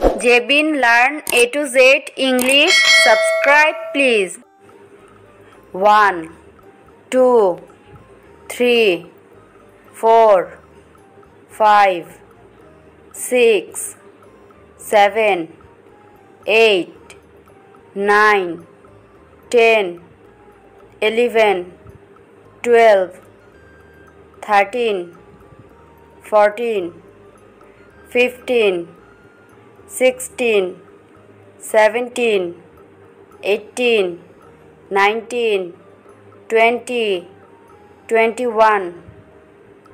Jabin Learn A to Z English. Subscribe please. 1980, 91,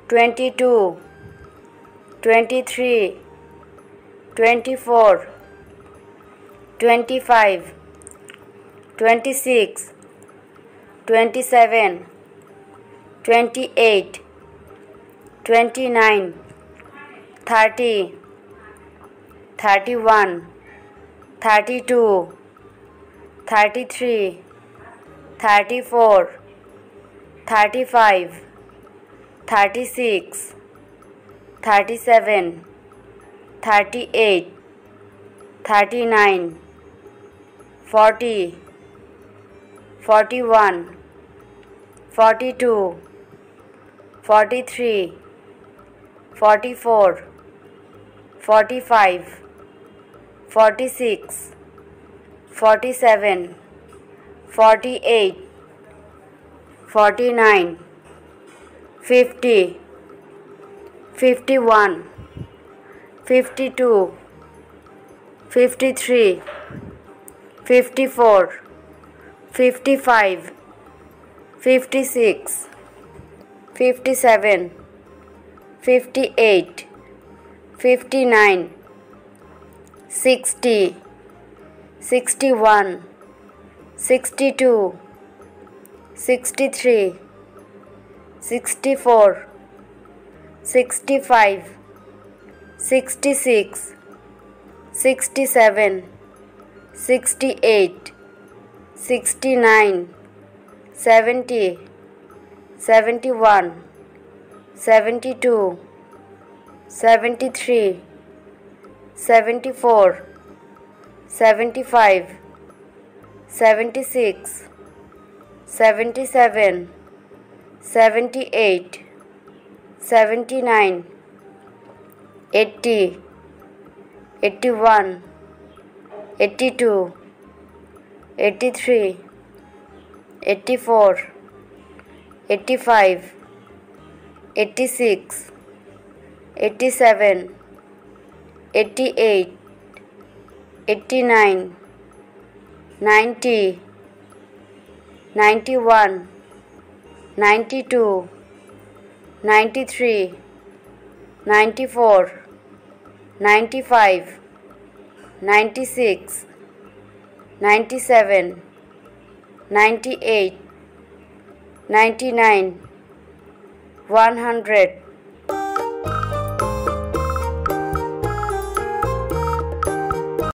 92, 93, 94, 95, 96, 97, 98, 99, 100.